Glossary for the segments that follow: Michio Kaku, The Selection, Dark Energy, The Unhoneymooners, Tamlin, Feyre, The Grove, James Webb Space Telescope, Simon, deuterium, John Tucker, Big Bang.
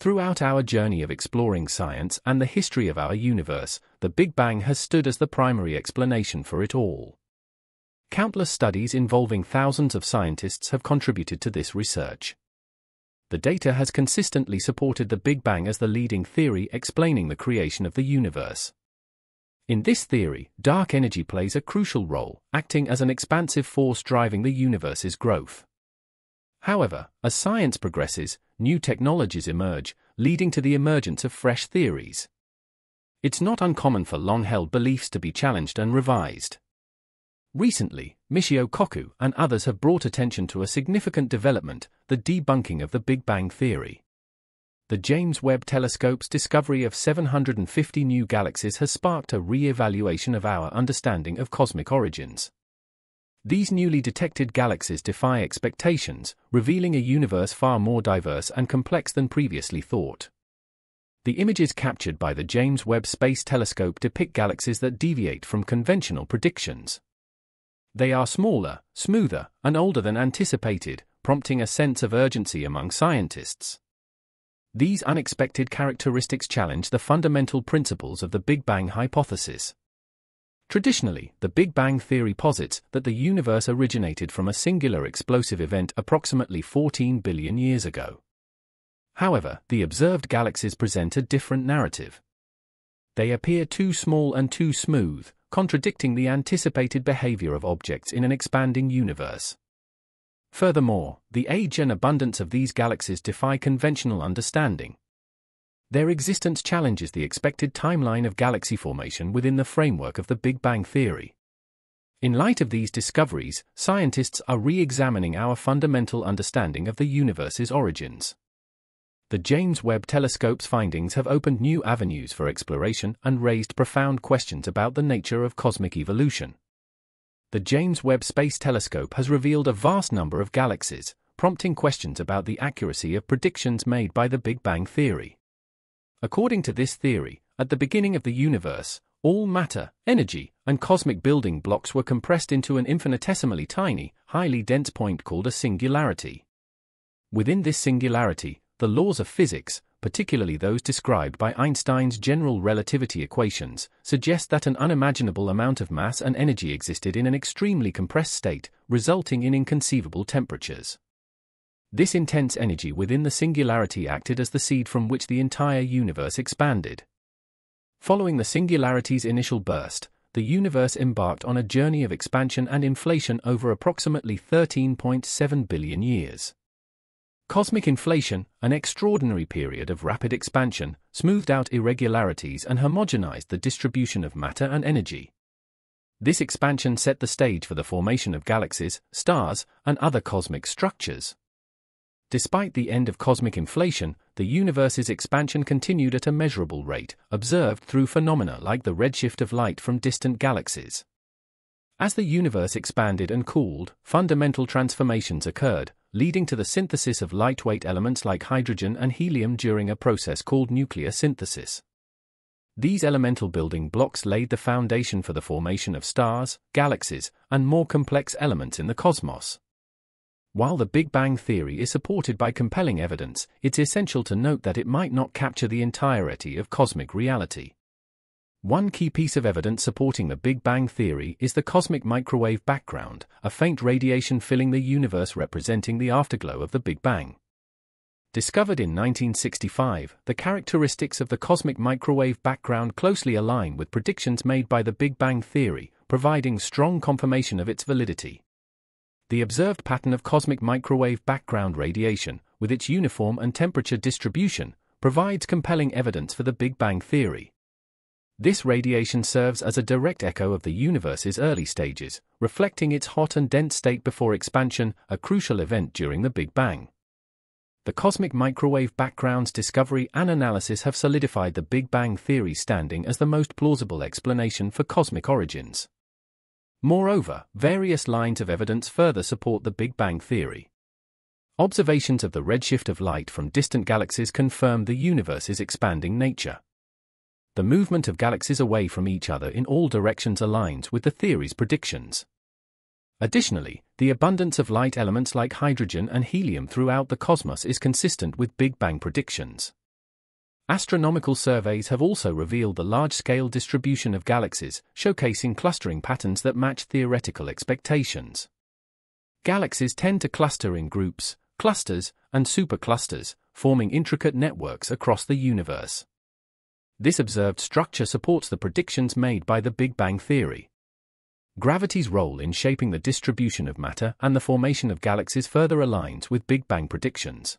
Throughout our journey of exploring science and the history of our universe, the Big Bang has stood as the primary explanation for it all. Countless studies involving thousands of scientists have contributed to this research. The data has consistently supported the Big Bang as the leading theory explaining the creation of the universe. In this theory, dark energy plays a crucial role, acting as an expansive force driving the universe's growth. However, as science progresses, new technologies emerge, leading to the emergence of fresh theories. It's not uncommon for long-held beliefs to be challenged and revised. Recently, Michio Kaku and others have brought attention to a significant development, the debunking of the Big Bang theory. The James Webb Telescope's discovery of 750 new galaxies has sparked a re-evaluation of our understanding of cosmic origins. These newly detected galaxies defy expectations, revealing a universe far more diverse and complex than previously thought. The images captured by the James Webb Space Telescope depict galaxies that deviate from conventional predictions. They are smaller, smoother, and older than anticipated, prompting a sense of urgency among scientists. These unexpected characteristics challenge the fundamental principles of the Big Bang hypothesis. Traditionally, the Big Bang theory posits that the universe originated from a singular explosive event approximately 14 billion years ago. However, the observed galaxies present a different narrative. They appear too small and too smooth, contradicting the anticipated behavior of objects in an expanding universe. Furthermore, the age and abundance of these galaxies defy conventional understanding. Their existence challenges the expected timeline of galaxy formation within the framework of the Big Bang theory. In light of these discoveries, scientists are re-examining our fundamental understanding of the universe's origins. The James Webb Telescope's findings have opened new avenues for exploration and raised profound questions about the nature of cosmic evolution. The James Webb Space Telescope has revealed a vast number of galaxies, prompting questions about the accuracy of predictions made by the Big Bang theory. According to this theory, at the beginning of the universe, all matter, energy, and cosmic building blocks were compressed into an infinitesimally tiny, highly dense point called a singularity. Within this singularity, the laws of physics, particularly those described by Einstein's general relativity equations, suggest that an unimaginable amount of mass and energy existed in an extremely compressed state, resulting in inconceivable temperatures. This intense energy within the singularity acted as the seed from which the entire universe expanded. Following the singularity's initial burst, the universe embarked on a journey of expansion and inflation over approximately 13.7 billion years. Cosmic inflation, an extraordinary period of rapid expansion, smoothed out irregularities and homogenized the distribution of matter and energy. This expansion set the stage for the formation of galaxies, stars, and other cosmic structures. Despite the end of cosmic inflation, the universe's expansion continued at a measurable rate, observed through phenomena like the redshift of light from distant galaxies. As the universe expanded and cooled, fundamental transformations occurred, leading to the synthesis of lightweight elements like hydrogen and helium during a process called nuclear synthesis. These elemental building blocks laid the foundation for the formation of stars, galaxies, and more complex elements in the cosmos. While the Big Bang theory is supported by compelling evidence, it's essential to note that it might not capture the entirety of cosmic reality. One key piece of evidence supporting the Big Bang theory is the cosmic microwave background, a faint radiation filling the universe representing the afterglow of the Big Bang. Discovered in 1965, the characteristics of the cosmic microwave background closely align with predictions made by the Big Bang theory, providing strong confirmation of its validity. The observed pattern of cosmic microwave background radiation, with its uniform and temperature distribution, provides compelling evidence for the Big Bang theory. This radiation serves as a direct echo of the universe's early stages, reflecting its hot and dense state before expansion, a crucial event during the Big Bang. The cosmic microwave background's discovery and analysis have solidified the Big Bang theory's standing as the most plausible explanation for cosmic origins. Moreover, various lines of evidence further support the Big Bang theory. Observations of the redshift of light from distant galaxies confirm the universe's expanding nature. The movement of galaxies away from each other in all directions aligns with the theory's predictions. Additionally, the abundance of light elements like hydrogen and helium throughout the cosmos is consistent with Big Bang predictions. Astronomical surveys have also revealed the large-scale distribution of galaxies, showcasing clustering patterns that match theoretical expectations. Galaxies tend to cluster in groups, clusters, and superclusters, forming intricate networks across the universe. This observed structure supports the predictions made by the Big Bang theory. Gravity's role in shaping the distribution of matter and the formation of galaxies further aligns with Big Bang predictions.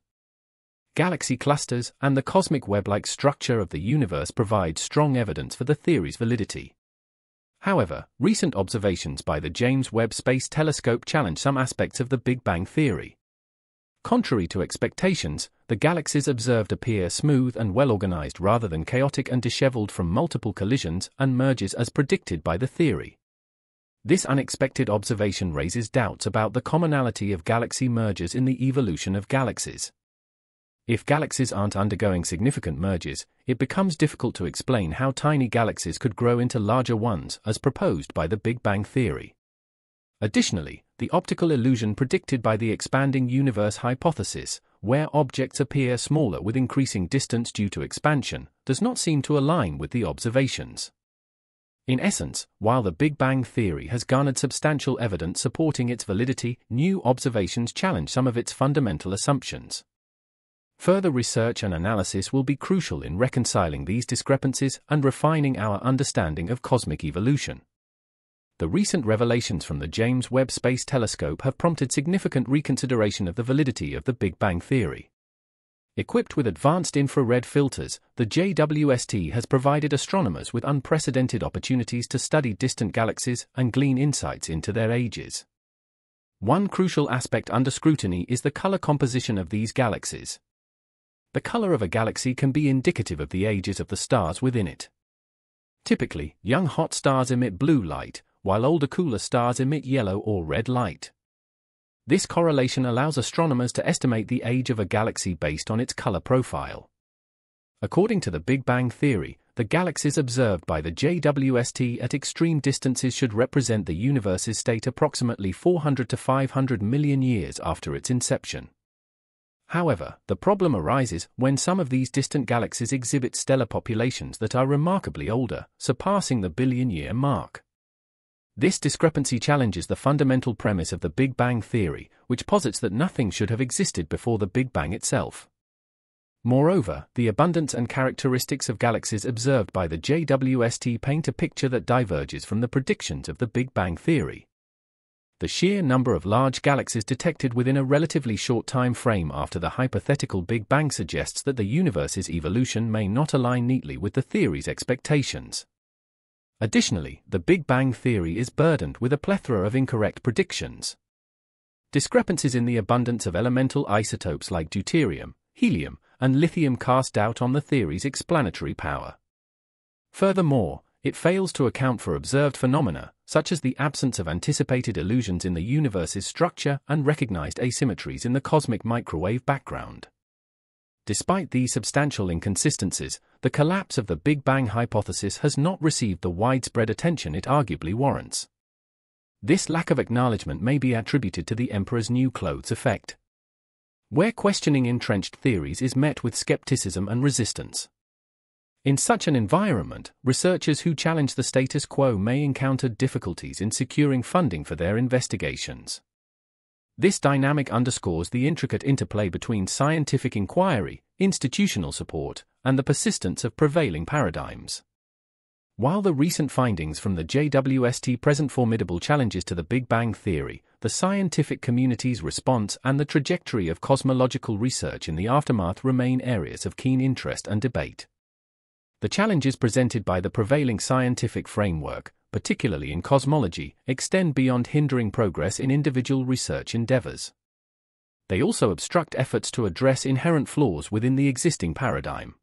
Galaxy clusters and the cosmic web-like structure of the universe provide strong evidence for the theory's validity. However, recent observations by the James Webb Space Telescope challenge some aspects of the Big Bang theory. Contrary to expectations, the galaxies observed appear smooth and well-organized rather than chaotic and disheveled from multiple collisions and mergers as predicted by the theory. This unexpected observation raises doubts about the commonality of galaxy mergers in the evolution of galaxies. If galaxies aren't undergoing significant mergers, it becomes difficult to explain how tiny galaxies could grow into larger ones as proposed by the Big Bang theory. Additionally, the optical illusion predicted by the expanding universe hypothesis, where objects appear smaller with increasing distance due to expansion, does not seem to align with the observations. In essence, while the Big Bang theory has garnered substantial evidence supporting its validity, new observations challenge some of its fundamental assumptions. Further research and analysis will be crucial in reconciling these discrepancies and refining our understanding of cosmic evolution. The recent revelations from the James Webb Space Telescope have prompted significant reconsideration of the validity of the Big Bang theory. Equipped with advanced infrared filters, the JWST has provided astronomers with unprecedented opportunities to study distant galaxies and glean insights into their ages. One crucial aspect under scrutiny is the color composition of these galaxies. The color of a galaxy can be indicative of the ages of the stars within it. Typically, young hot stars emit blue light, while older cooler stars emit yellow or red light. This correlation allows astronomers to estimate the age of a galaxy based on its color profile. According to the Big Bang theory, the galaxies observed by the JWST at extreme distances should represent the universe's state approximately 400 to 500 million years after its inception. However, the problem arises when some of these distant galaxies exhibit stellar populations that are remarkably older, surpassing the billion-year mark. This discrepancy challenges the fundamental premise of the Big Bang theory, which posits that nothing should have existed before the Big Bang itself. Moreover, the abundance and characteristics of galaxies observed by the JWST paint a picture that diverges from the predictions of the Big Bang theory. The sheer number of large galaxies detected within a relatively short time frame after the hypothetical Big Bang suggests that the universe's evolution may not align neatly with the theory's expectations. Additionally, the Big Bang theory is burdened with a plethora of incorrect predictions. Discrepancies in the abundance of elemental isotopes like deuterium, helium, and lithium cast doubt on the theory's explanatory power. Furthermore, it fails to account for observed phenomena, such as the absence of anticipated illusions in the universe's structure and recognized asymmetries in the cosmic microwave background. Despite these substantial inconsistencies, the collapse of the Big Bang hypothesis has not received the widespread attention it arguably warrants. This lack of acknowledgement may be attributed to the Emperor's New Clothes effect, where questioning entrenched theories is met with skepticism and resistance. In such an environment, researchers who challenge the status quo may encounter difficulties in securing funding for their investigations. This dynamic underscores the intricate interplay between scientific inquiry, institutional support, and the persistence of prevailing paradigms. While the recent findings from the JWST present formidable challenges to the Big Bang theory, the scientific community's response and the trajectory of cosmological research in the aftermath remain areas of keen interest and debate. The challenges presented by the prevailing scientific framework, particularly in cosmology, extend beyond hindering progress in individual research endeavors. They also obstruct efforts to address inherent flaws within the existing paradigm.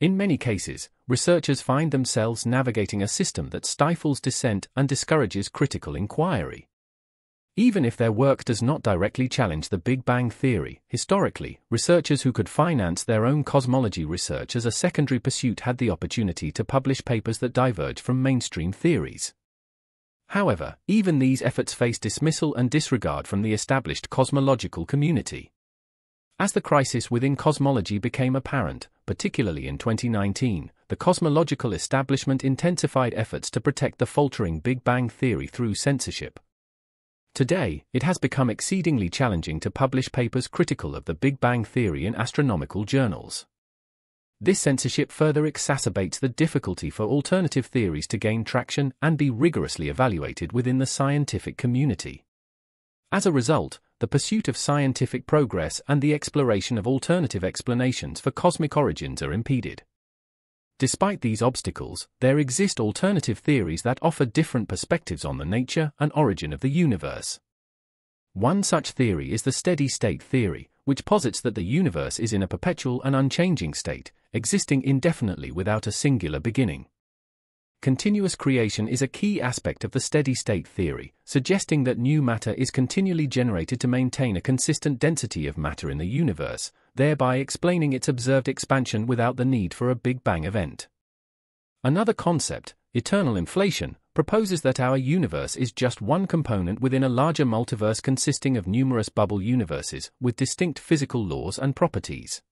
In many cases, researchers find themselves navigating a system that stifles dissent and discourages critical inquiry. Even if their work does not directly challenge the Big Bang theory, historically, researchers who could finance their own cosmology research as a secondary pursuit had the opportunity to publish papers that diverge from mainstream theories. However, even these efforts face dismissal and disregard from the established cosmological community. As the crisis within cosmology became apparent, particularly in 2019, the cosmological establishment intensified efforts to protect the faltering Big Bang theory through censorship. Today, it has become exceedingly challenging to publish papers critical of the Big Bang theory in astronomical journals. This censorship further exacerbates the difficulty for alternative theories to gain traction and be rigorously evaluated within the scientific community. As a result, the pursuit of scientific progress and the exploration of alternative explanations for cosmic origins are impeded. Despite these obstacles, there exist alternative theories that offer different perspectives on the nature and origin of the universe. One such theory is the steady-state theory, which posits that the universe is in a perpetual and unchanging state, existing indefinitely without a singular beginning. Continuous creation is a key aspect of the steady-state theory, suggesting that new matter is continually generated to maintain a consistent density of matter in the universe, thereby explaining its observed expansion without the need for a Big Bang event. Another concept, eternal inflation, proposes that our universe is just one component within a larger multiverse consisting of numerous bubble universes with distinct physical laws and properties.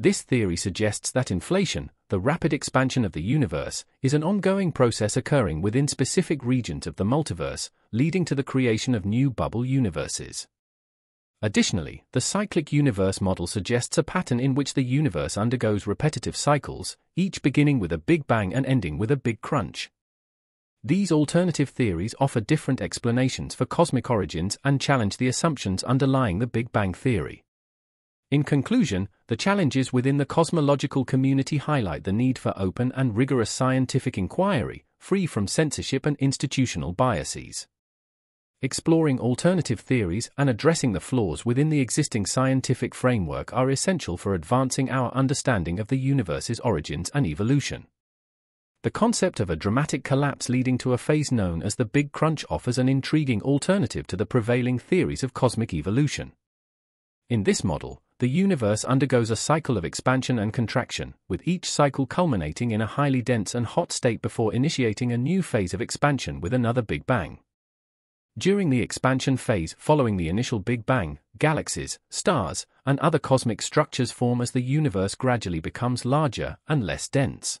This theory suggests that inflation, the rapid expansion of the universe, is an ongoing process occurring within specific regions of the multiverse, leading to the creation of new bubble universes. Additionally, the cyclic universe model suggests a pattern in which the universe undergoes repetitive cycles, each beginning with a Big Bang and ending with a Big Crunch. These alternative theories offer different explanations for cosmic origins and challenge the assumptions underlying the Big Bang theory. In conclusion, the challenges within the cosmological community highlight the need for open and rigorous scientific inquiry, free from censorship and institutional biases. Exploring alternative theories and addressing the flaws within the existing scientific framework are essential for advancing our understanding of the universe's origins and evolution. The concept of a dramatic collapse leading to a phase known as the Big Crunch offers an intriguing alternative to the prevailing theories of cosmic evolution. In this model, the universe undergoes a cycle of expansion and contraction, with each cycle culminating in a highly dense and hot state before initiating a new phase of expansion with another Big Bang. During the expansion phase following the initial Big Bang, galaxies, stars, and other cosmic structures form as the universe gradually becomes larger and less dense.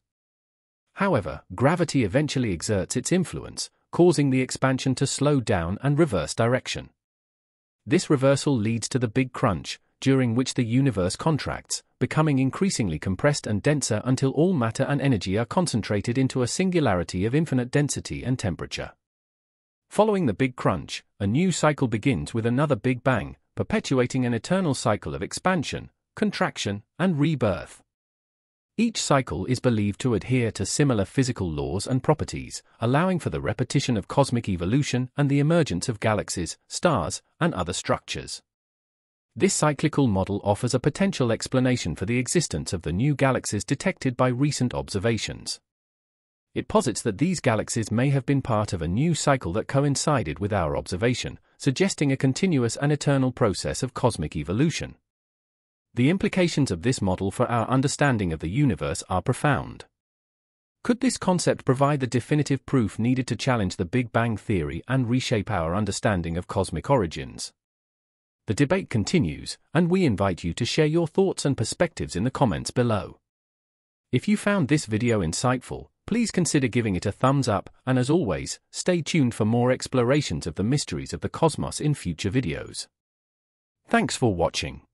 However, gravity eventually exerts its influence, causing the expansion to slow down and reverse direction. This reversal leads to the Big Crunch, during which the universe contracts, becoming increasingly compressed and denser until all matter and energy are concentrated into a singularity of infinite density and temperature. Following the Big Crunch, a new cycle begins with another Big Bang, perpetuating an eternal cycle of expansion, contraction, and rebirth. Each cycle is believed to adhere to similar physical laws and properties, allowing for the repetition of cosmic evolution and the emergence of galaxies, stars, and other structures. This cyclical model offers a potential explanation for the existence of the new galaxies detected by recent observations. It posits that these galaxies may have been part of a new cycle that coincided with our observation, suggesting a continuous and eternal process of cosmic evolution. The implications of this model for our understanding of the universe are profound. Could this concept provide the definitive proof needed to challenge the Big Bang theory and reshape our understanding of cosmic origins? The debate continues, and we invite you to share your thoughts and perspectives in the comments below. If you found this video insightful, please consider giving it a thumbs up, and as always, stay tuned for more explorations of the mysteries of the cosmos in future videos. Thanks for watching.